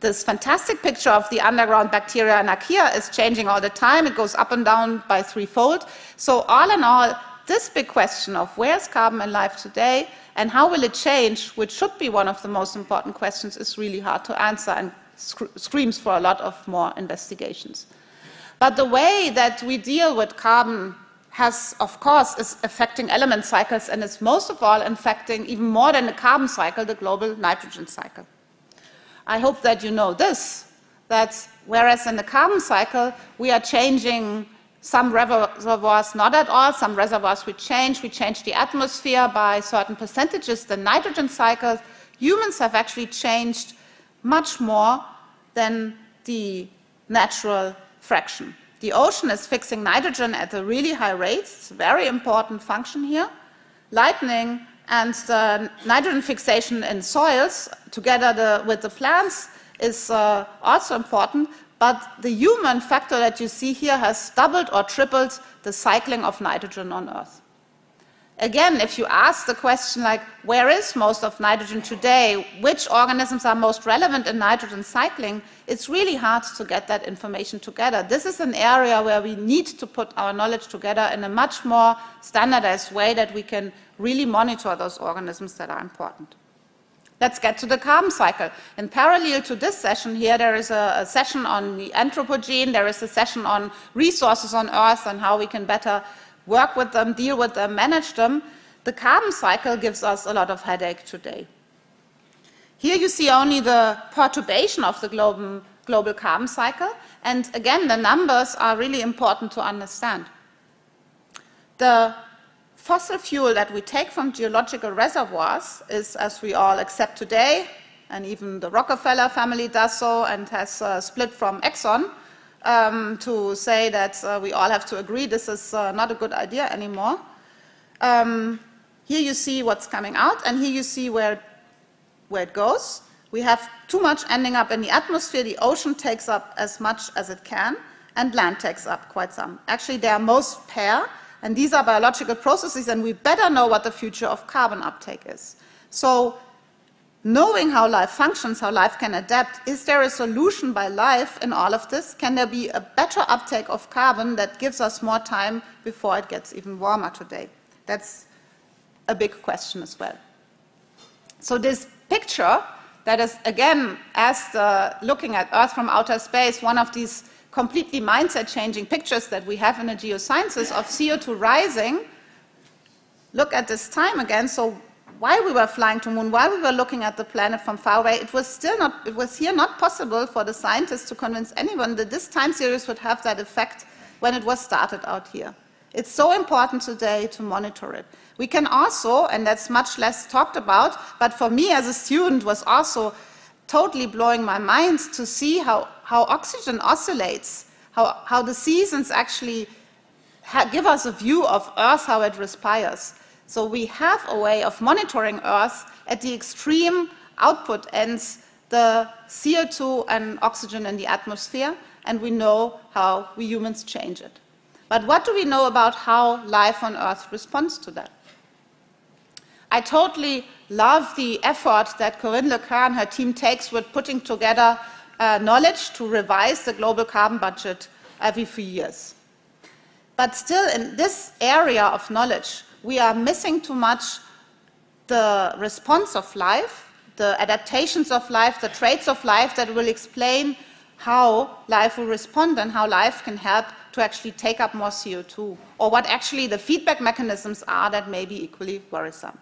This fantastic picture of the underground bacteria and archaea is changing all the time. It goes up and down by threefold. So all in all, this big question of where's carbon and life today and how will it change, which should be one of the most important questions, is really hard to answer and screams for a lot of more investigations. But the way that we deal with carbon has, of course, is affecting element cycles, and is most of all affecting, even more than the carbon cycle, the global nitrogen cycle. I hope that you know this, that whereas in the carbon cycle, we are changing some reservoirs, not at all, some reservoirs we change the atmosphere by certain percentages. The nitrogen cycle, humans have actually changed much more than the natural fraction. The ocean is fixing nitrogen at a really high rate. It's a very important function here. Lightning and the nitrogen fixation in soils, together with the plants, is also important, but the human factor that you see here has doubled or tripled the cycling of nitrogen on Earth. Again, if you ask the question like, where is most of nitrogen today? Which organisms are most relevant in nitrogen cycling? It's really hard to get that information together. This is an area where we need to put our knowledge together in a much more standardized way that we can really monitor those organisms that are important. Let's get to the carbon cycle. In parallel to this session here, there is a session on the Anthropogene, there is a session on resources on Earth and how we can better work with them, deal with them, manage them. The carbon cycle gives us a lot of headache today. Here you see only the perturbation of the global carbon cycle, and again, the numbers are really important to understand. The fossil fuel that we take from geological reservoirs is, as we all accept today, and even the Rockefeller family does so and has split from Exxon, to say that we all have to agree this is not a good idea anymore. Here you see what's coming out, and here you see where it goes. We have too much ending up in the atmosphere. The ocean takes up as much as it can, and land takes up quite some. Actually, they are most pair, and these are biological processes, and we better know what the future of carbon uptake is. So, knowing how life functions, how life can adapt, is there a solution by life in all of this? Can there be a better uptake of carbon that gives us more time before it gets even warmer today? That's a big question as well. So this picture that is, again, as looking at Earth from outer space, one of these completely mindset-changing pictures that we have in the geosciences of CO2 rising. Look at this time again. So why we were flying to the moon, why we were looking at the planet from far away, it was not possible for the scientists to convince anyone that this time series would have that effect when it was started out here. It's so important today to monitor it. We can also, and that's much less talked about, but for me as a student was also totally blowing my mind to see how oxygen oscillates, how the seasons actually give us a view of Earth, how it respires. So we have a way of monitoring Earth at the extreme output ends, the CO2 and oxygen in the atmosphere, and we know how we humans change it. But what do we know about how life on Earth responds to that? I totally love the effort that Corinne Le Quéré and her team takes with putting together knowledge to revise the global carbon budget every few years. But still, in this area of knowledge, we are missing too much the response of life, the adaptations of life, the traits of life that will explain how life will respond and how life can help to actually take up more CO2, or what actually the feedback mechanisms are that may be equally worrisome.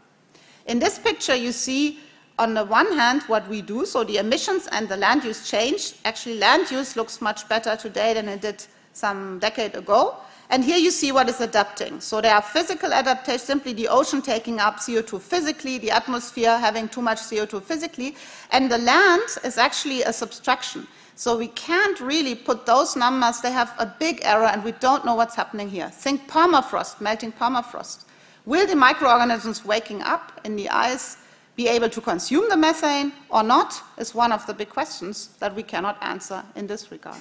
In this picture you see on the one hand what we do, so the emissions and the land use change. Actually land use looks much better today than it did some decade ago. And here you see what is adapting. So there are physical adaptations, simply the ocean taking up CO2 physically, the atmosphere having too much CO2 physically, and the land is actually a subtraction. So we can't really put those numbers, they have a big error and we don't know what's happening here. Think permafrost, melting permafrost. Will the microorganisms waking up in the ice be able to consume the methane or not, is one of the big questions that we cannot answer in this regard.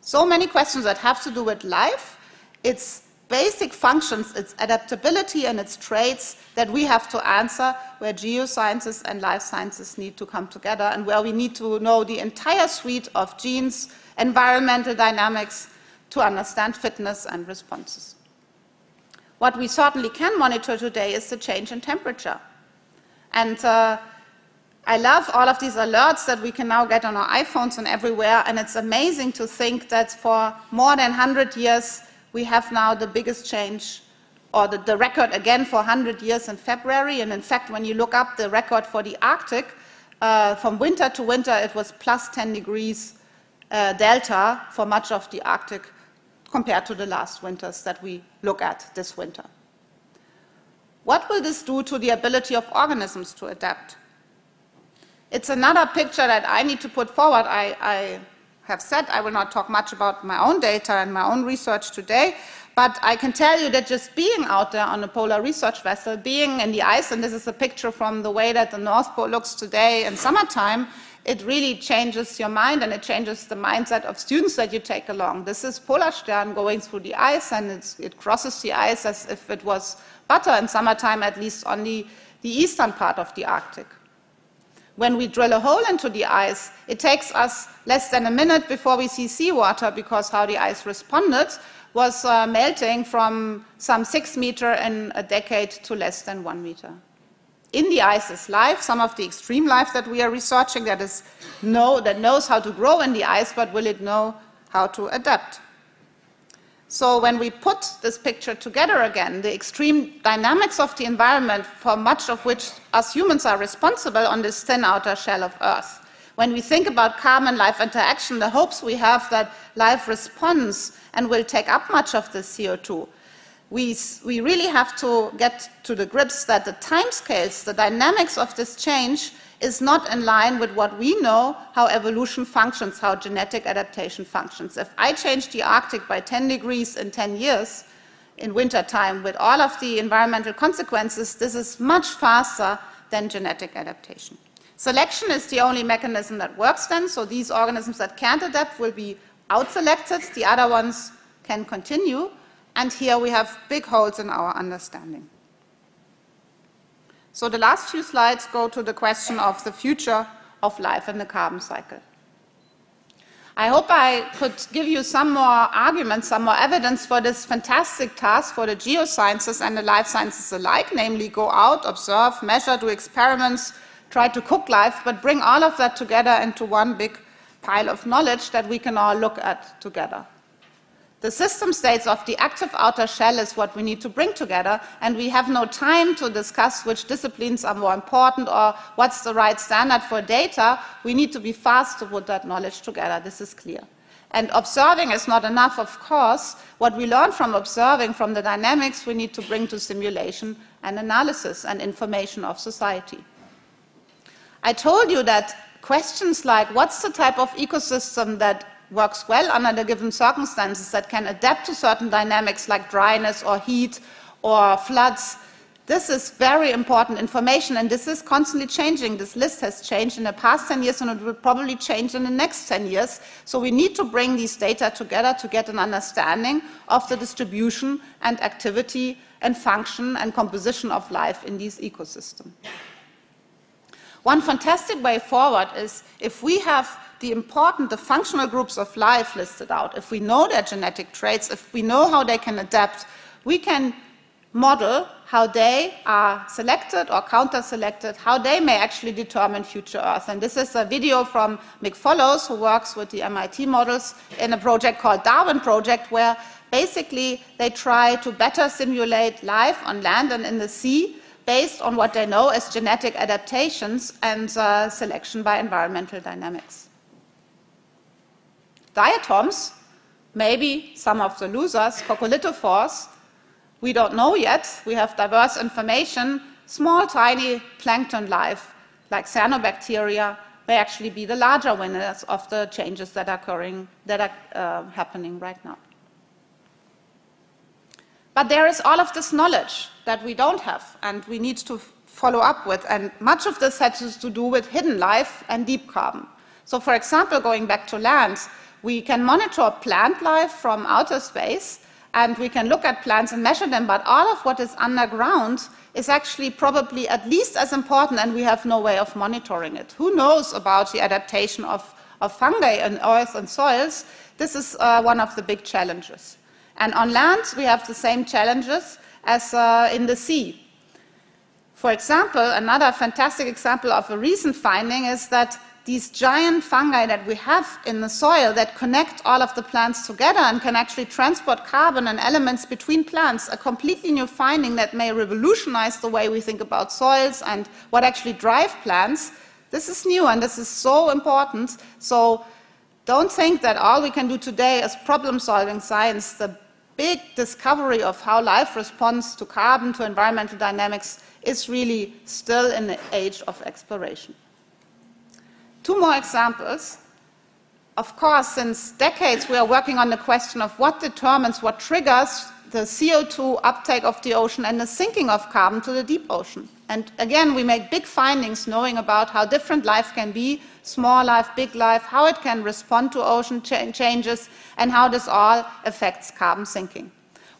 So many questions that have to do with life, its basic functions, its adaptability and its traits that we have to answer, where geosciences and life sciences need to come together and where we need to know the entire suite of genes, environmental dynamics to understand fitness and responses. What we certainly can monitor today is the change in temperature. And I love all of these alerts that we can now get on our iPhones and everywhere, and it's amazing to think that for more than 100 years we have now the biggest change, or the record again for 100 years in February, and in fact when you look up the record for the Arctic, from winter to winter it was plus 10 degrees delta for much of the Arctic compared to the last winters that we look at this winter. What will this do to the ability of organisms to adapt? It's another picture that I need to put forward. I have said, I will not talk much about my own data and my own research today, but I can tell you that just being out there on a polar research vessel, being in the ice, and this is a picture from the way that the North Pole looks today in summertime, it really changes your mind, and it changes the mindset of students that you take along. This is Polarstern going through the ice, and it crosses the ice as if it was butter in summertime, at least on the eastern part of the Arctic. When we drill a hole into the ice, it takes us less than a minute before we see seawater, because how the ice responded was melting from some 6 meters in a decade to less than 1 meter. In the ice is life, some of the extreme life that we are researching that knows how to grow in the ice, but will it know how to adapt? So when we put this picture together again, the extreme dynamics of the environment for much of which us humans are responsible on this thin outer shell of Earth. When we think about carbon life interaction, the hopes we have that life responds and will take up much of the CO2. We really have to get to the grips that the timescales, the dynamics of this change is not in line with what we know, how evolution functions, how genetic adaptation functions. If I change the Arctic by 10 degrees in 10 years in wintertime with all of the environmental consequences, this is much faster than genetic adaptation. Selection is the only mechanism that works then, so these organisms that can't adapt will be out-selected, the other ones can continue. And here we have big holes in our understanding. So the last few slides go to the question of the future of life in the carbon cycle. I hope I could give you some more arguments, some more evidence for this fantastic task for the geosciences and the life sciences alike, namely go out, observe, measure, do experiments, try to cook life, but bring all of that together into one big pile of knowledge that we can all look at together. The system states of the active outer shell is what we need to bring together, and we have no time to discuss which disciplines are more important or what's the right standard for data. We need to be fast to put that knowledge together. This is clear. And observing is not enough, of course. What we learn from observing, from the dynamics, we need to bring to simulation and analysis and information of society. I told you that questions like what's the type of ecosystem that works well under the given circumstances that can adapt to certain dynamics like dryness or heat or floods. This is very important information, and this is constantly changing. This list has changed in the past 10 years, and it will probably change in the next 10 years. So we need to bring these data together to get an understanding of the distribution and activity and function and composition of life in these ecosystems. One fantastic way forward is if we have the functional groups of life listed out, if we know their genetic traits, if we know how they can adapt, we can model how they are selected or counter-selected, how they may actually determine future Earth. And this is a video from Mick Follows, who works with the MIT models in a project called Darwin Project, where basically they try to better simulate life on land and in the sea based on what they know as genetic adaptations and selection by environmental dynamics. Diatoms, maybe some of the losers, coccolithophores, we don't know yet. We have diverse information. Small, tiny plankton life, like cyanobacteria, may actually be the larger winners of the changes that are occurring, that are happening right now. But there is all of this knowledge that we don't have, and we need to follow up with. And much of this has to do with hidden life and deep carbon. So, for example, going back to land, we can monitor plant life from outer space, and we can look at plants and measure them, but all of what is underground is actually probably at least as important, and we have no way of monitoring it. Who knows about the adaptation of fungi in earth and soils? This is one of the big challenges. And on land, we have the same challenges as in the sea. For example, another fantastic example of a recent finding is that these giant fungi that we have in the soil that connect all of the plants together and can actually transport carbon and elements between plants, a completely new finding that may revolutionize the way we think about soils and what actually drives plants. This is new, and this is so important. So don't think that all we can do today is problem-solving science. The big discovery of how life responds to carbon, to environmental dynamics, is really still in the age of exploration. Two more examples. of course, since decades we are working on the question of what determines, what triggers the CO2 uptake of the ocean and the sinking of carbon to the deep ocean. And again, we make big findings knowing about how different life can be, small life, big life, how it can respond to ocean changes, and how this all affects carbon sinking.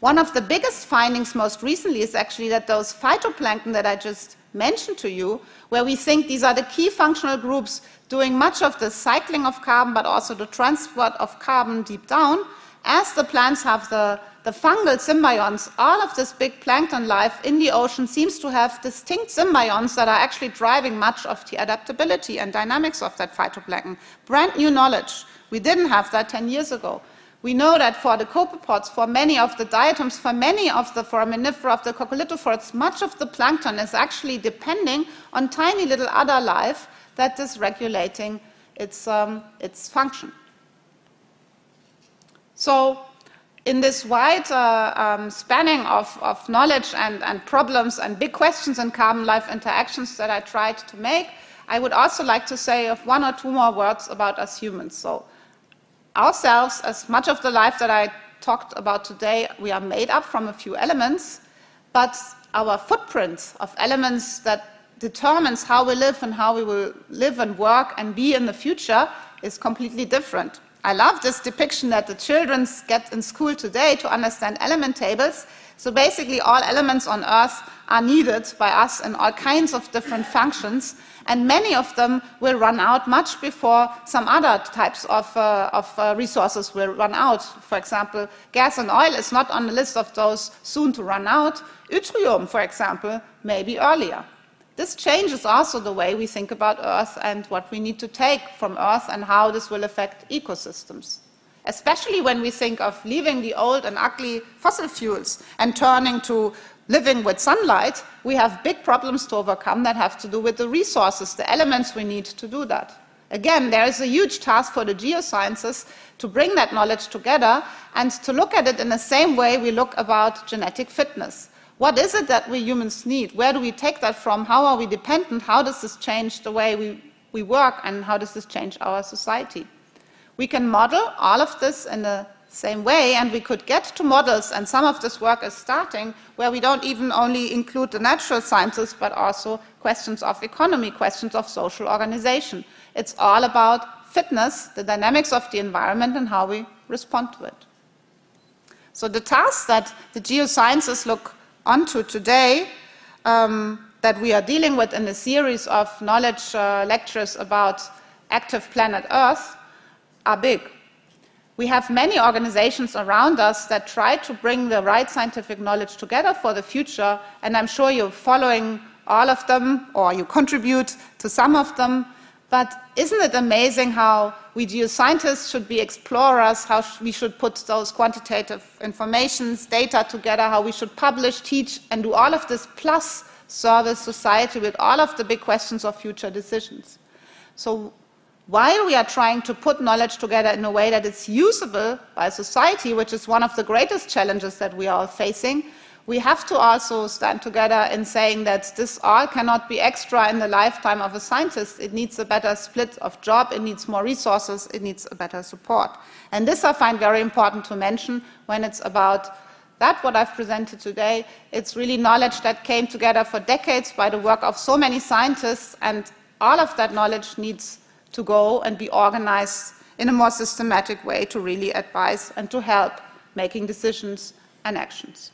One of the biggest findings most recently is actually that those phytoplankton that I just mentioned to you, where we think these are the key functional groups doing much of the cycling of carbon, but also the transport of carbon deep down, as the plants have the fungal symbionts, all of this big plankton life in the ocean seems to have distinct symbionts that are actually driving much of the adaptability and dynamics of that phytoplankton. Brand new knowledge. We didn't have that 10 years ago. We know that for the copepods, for many of the diatoms, for many of the foraminifera, of the coccolithophorids, much of the plankton is actually depending on tiny little other life that is regulating its function. So, in this wide spanning of knowledge and problems and big questions in carbon life interactions that I tried to make, I would also like to say one or two more words about us humans. So, ourselves, as much of the life that I talked about today, we are made up from a few elements, but our footprint of elements that determines how we live and how we will live and work and be in the future is completely different. I love this depiction that the children get in school today to understand element tables. So basically all elements on Earth are needed by us in all kinds of different functions, and many of them will run out much before some other types of resources will run out. For example, gas and oil is not on the list of those soon to run out. Yttrium, for example, maybe earlier. This changes also the way we think about Earth and what we need to take from Earth and how this will affect ecosystems, especially when we think of leaving the old and ugly fossil fuels and turning to living with sunlight. We have big problems to overcome that have to do with the resources, the elements we need to do that. Again, there is a huge task for the geosciences to bring that knowledge together and to look at it in the same way we look about genetic fitness. What is it that we humans need? Where do we take that from? How are we dependent? How does this change the way we work, and how does this change our society? We can model all of this in the same way, and we could get to models, and some of this work is starting, where we don't even only include the natural sciences, but also questions of economy, questions of social organization. It's all about fitness, the dynamics of the environment, and how we respond to it. So the task that the geosciences look onto today, that we are dealing with in a series of knowledge lectures about active planet Earth, are big. We have many organizations around us that try to bring the right scientific knowledge together for the future, and I'm sure you're following all of them, or you contribute to some of them. But isn't it amazing how we geoscientists should be explorers, how we should put those quantitative informations, data together, how we should publish, teach, and do all of this, plus service society with all of the big questions of future decisions. So while we are trying to put knowledge together in a way that is usable by society, which is one of the greatest challenges that we are facing, we have to also stand together in saying that this all cannot be extra in the lifetime of a scientist. It needs a better split of job, it needs more resources, it needs a better support. And this I find very important to mention when it's about that what I've presented today. It's really knowledge that came together for decades by the work of so many scientists, and all of that knowledge needs to go and be organized in a more systematic way to really advise and to help making decisions and actions.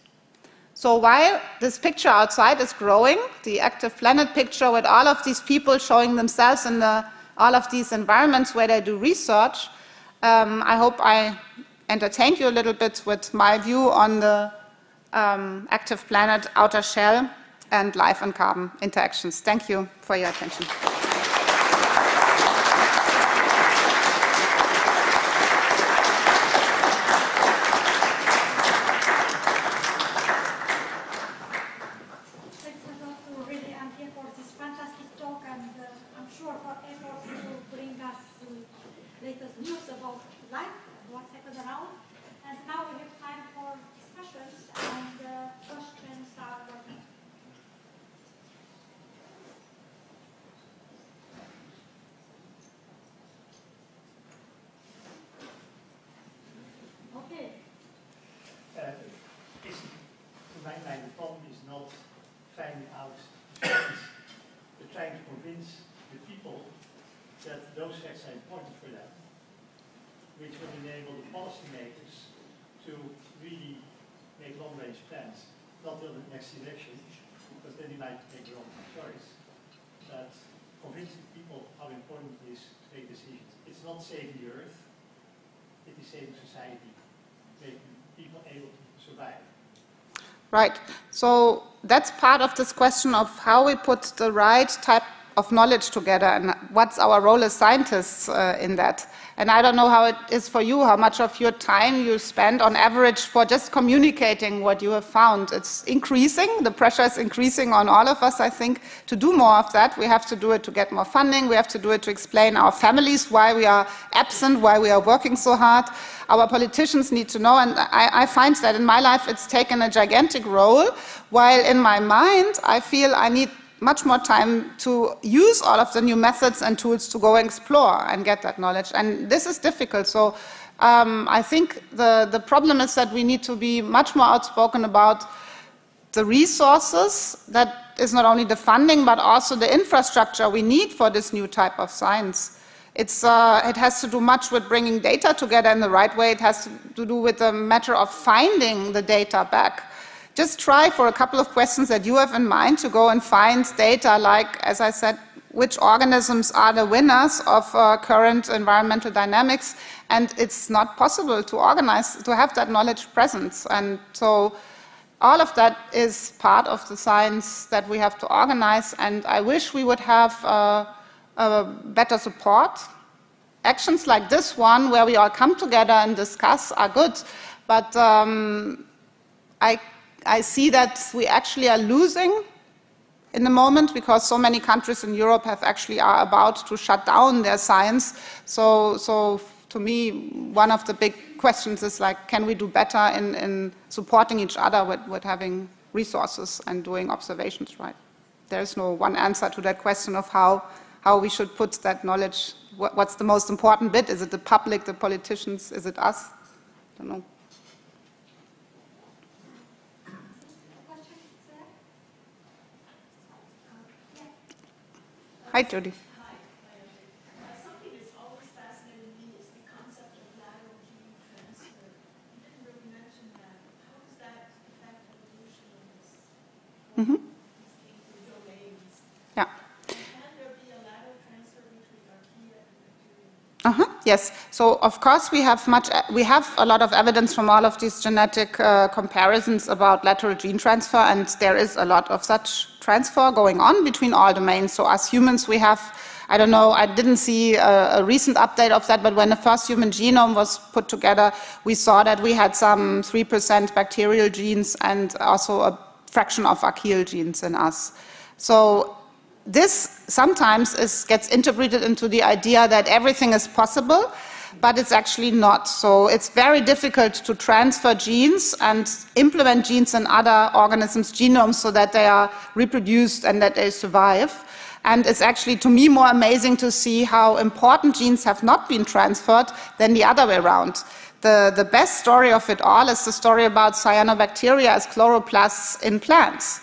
So while this picture outside is growing, the active planet picture with all of these people showing themselves in all of these environments where they do research, I hope I entertained you a little bit with my view on the active planet, outer shell, and life and carbon interactions. Thank you for your attention. that those facts are important for that, which will enable the policymakers to really make long-range plans, not in the next election, because then you might make the wrong choice, but convincing people how important it is to make decisions. It's not saving the earth, it is saving society, making people able to survive. Right, so that's part of this question of how we put the right type of knowledge together and what's our role as scientists in that. And I don't know how it is for you, how much of your time you spend on average for just communicating what you have found. It's increasing, the pressure is increasing on all of us, I think, to do more of that. We have to do it to get more funding, we have to do it to explain our families why we are absent, why we are working so hard. Our politicians need to know, and I find that in my life it's taken a gigantic role, while in my mind I feel I need much more time to use all of the new methods and tools to go and explore and get that knowledge. And this is difficult. So I think the problem is that we need to be much more outspoken about the resources, that is not only the funding, but also the infrastructure we need for this new type of science. It's, it has to do much with bringing data together in the right way. It has to do with the matter of finding the data back. Just try for a couple of questions that you have in mind to go and find data like, as I said, which organisms are the winners of current environmental dynamics, and it's not possible to organize, to have that knowledge present. And so all of that is part of the science that we have to organize, and I wish we would have better support. Actions like this one, where we all come together and discuss, are good, but I see that we actually are losing in the moment because so many countries in Europe have actually are about to shut down their science. So to me, one of the big questions is like, can we do better in supporting each other with having resources and doing observations, right? There is no one answer to that question of how we should put that knowledge. What's the most important bit? Is it the public, the politicians? Is it us? I don't know. Hi, Jody. Hi. Something that's always fascinated me is the concept of lateral gene transfer. You didn't really mention that. How does that affect evolution in this? These domains? Yeah. Can there be a lateral transfer between archaea and bacteria? Yes. So of course we have a lot of evidence from all of these genetic comparisons about lateral gene transfer, and there is a lot of such transfer going on between all domains. So as humans we have, I don't know, I didn't see a recent update of that, but when the first human genome was put together, we saw that we had some 3% bacterial genes and also a fraction of archaeal genes in us. So this sometimes gets interpreted into the idea that everything is possible, but it's actually not. So it's very difficult to transfer genes and implement genes in other organisms' genomes so that they are reproduced and that they survive. And it's actually, to me, more amazing to see how important genes have not been transferred than the other way around. The best story of it all is the story about cyanobacteria as chloroplasts in plants.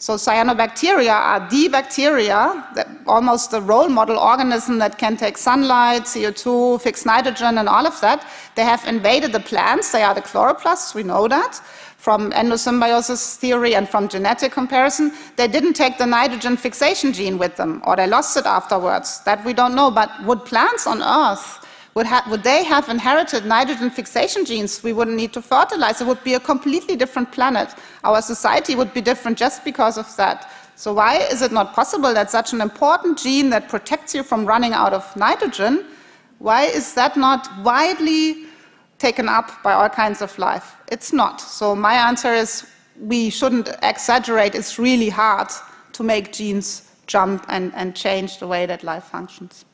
So cyanobacteria are the bacteria, almost the role model organism that can take sunlight, CO2, fixed nitrogen, and all of that. They have invaded the plants. They are the chloroplasts, we know that, from endosymbiosis theory and from genetic comparison. They didn't take the nitrogen fixation gene with them, or they lost it afterwards. That we don't know, but would plants on Earth, would they have inherited nitrogen fixation genes? We wouldn't need to fertilize. It would be a completely different planet. Our society would be different just because of that. So why is it not possible that such an important gene that protects you from running out of nitrogen, why is that not widely taken up by all kinds of life? It's not. So my answer is we shouldn't exaggerate. It's really hard to make genes jump and change the way that life functions.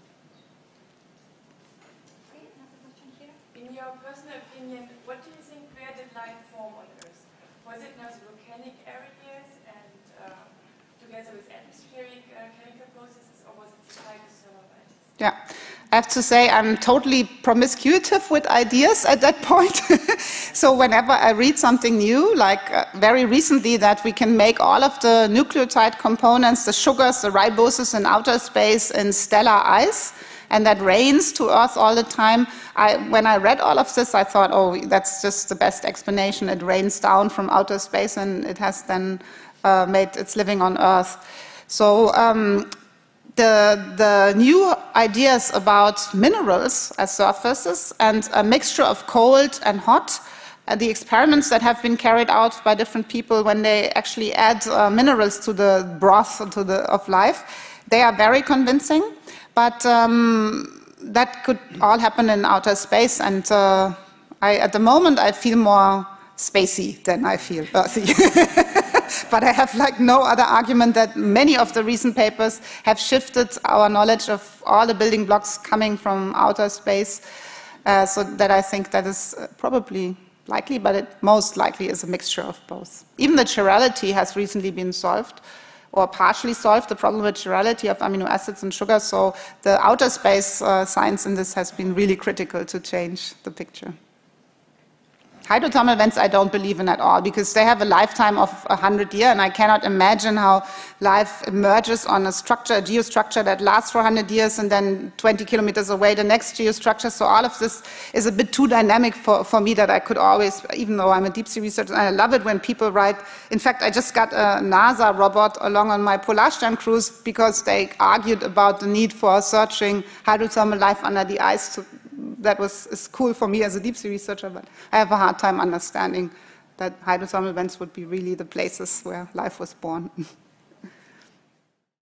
Yeah, I have to say I'm totally promiscuitive with ideas at that point. So whenever I read something new, like very recently that we can make all of the nucleotide components, the sugars, the riboses in outer space in stellar ice, and that rains to Earth all the time. When I read all of this, I thought, oh, that's just the best explanation. It rains down from outer space, and it has then made its living on Earth. So the new ideas about minerals as surfaces and a mixture of cold and hot, the experiments that have been carried out by different people when they actually add minerals to the broth of life, they are very convincing. But that could all happen in outer space, and at the moment I feel more spacey than I feel earthy. But I have like no other argument that many of the recent papers have shifted our knowledge of all the building blocks coming from outer space, so that I think that is probably likely, but it most likely is a mixture of both. Even the chirality has recently been solved, or partially solved, the problem with chirality of amino acids and sugar, so the outer space science in this has been really critical to change the picture. Hydrothermal vents I don't believe in at all, because they have a lifetime of 100 years, and I cannot imagine how life emerges on a structure, a geostructure that lasts for 100 years and then 20 kilometers away the next geostructure. So all of this is a bit too dynamic for me, that I could always, even though I'm a deep sea researcher, and I love it when people write. In fact, I just got a NASA robot along on my Polarstern cruise because they argued about the need for searching hydrothermal life under the ice. That is cool for me as a deep sea researcher, but I have a hard time understanding that hydrothermal vents would be really the places where life was born.